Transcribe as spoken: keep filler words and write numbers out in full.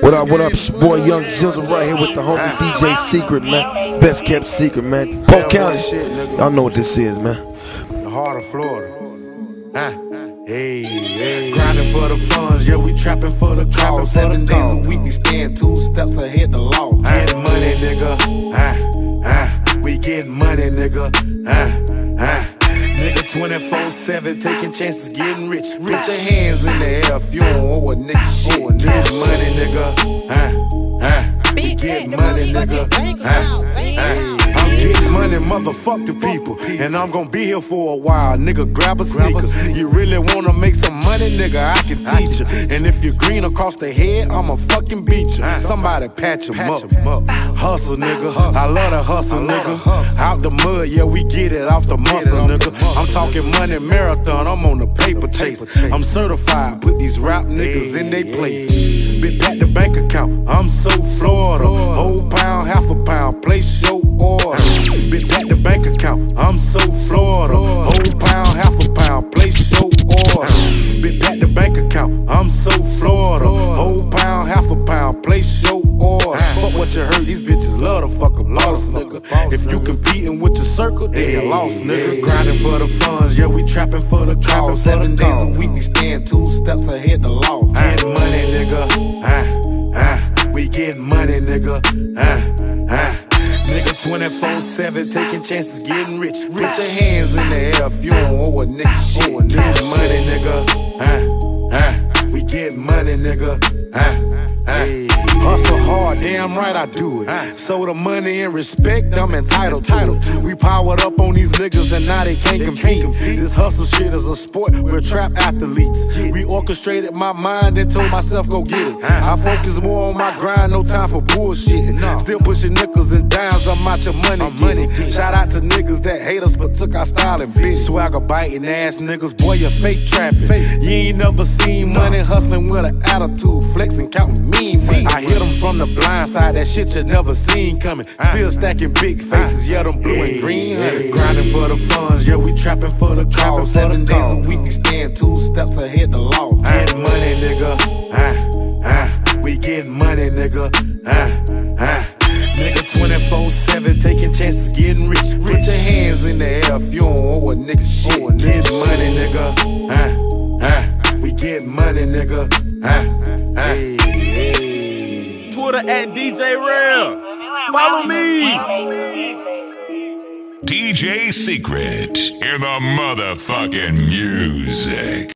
What up, what up, it's your boy Young Jizzle right here with the homie D J Secret, man. Best kept secret, man. Polk County. Y'all know what this is, man. The heart of Florida. Huh? Hey, hey. Grinding for the funds, yeah, we trapping for the cause. Seven days a week, we stand two steps ahead the law. Get money, nigga. Huh? Huh? We get money, nigga. Huh? Huh? Nigga twenty-four seven, taking chances, getting rich. Put your hands in the air if you don't owe a nigga shit. Get money, nigga. Huh? Huh? We get money, nigga. Huh? Huh? I'm getting money, motherfuck the people. And I'm gonna be here for a while, nigga. Grab a sneaker. You really wanna make some money, nigga? I can teach you. And if you're green across the head, I'ma fucking beat you. Somebody patch him up. Hustle, nigga. I love to hustle, nigga. Out the mud, yeah, we get it off the muscle, nigga. I'm talking money marathon, I'm on the paper chase. I'm certified, put these rap niggas in they place. Bit pack the bank account, I'm so Florida. Whole pound, half a pound, place your order. Bit pack the bank account, I'm so Florida. Whole pound, half a pound, place your order. Bit pack the bank account, I'm so Florida. Whole pound, half a pound, place your order. Fuck what you heard, these bitches love to fuck them lost, nigga. If you competing with your circle, then you lost, nigga. Grinding for the funds, yeah, we trapping for the cause. Seven days a week, we stand two steps ahead the law. Get money, nigga. Uh, uh, we get money, nigga. Uh, uh. Nigga twenty-four seven, taking chances, getting rich. Put your hands in the air if you don't owe a nigga shit. Get money, nigga. Uh, uh, we get money, nigga. Uh, uh. Hustle hard, damn right I do it. So the money and respect, I'm entitled to it. We powered up on these niggas and now they can't compete. This hustle shit is a sport, we're trap athletes. Reorchestrated my mind and told myself go get it. I focus more on my grind, no time for bullshitting. Still pushing nickels and dimes, I'm out your money. Shout out to niggas that hate us but took our style and bitch. Swagger biting ass niggas, boy you fake trapping. You ain't never seen money hustling with an attitude. Flexing, counting mean money. Hit them from the blind side, that shit you never seen coming. Still stacking big faces, yeah, them blue and green. Grinding for the funds, yeah, we trapping for the cause. Seven days a week, we stand two steps ahead the law. Get money, nigga. Uh, uh, we get money, nigga. Uh, uh. Nigga twenty-four seven, taking chances, getting rich. Put your hands in the air if you don't owe a nigga shit. Get money, nigga. Uh, uh. We get money, nigga. Uh, uh. At D J Real, follow me. D J Secret in the motherfucking music.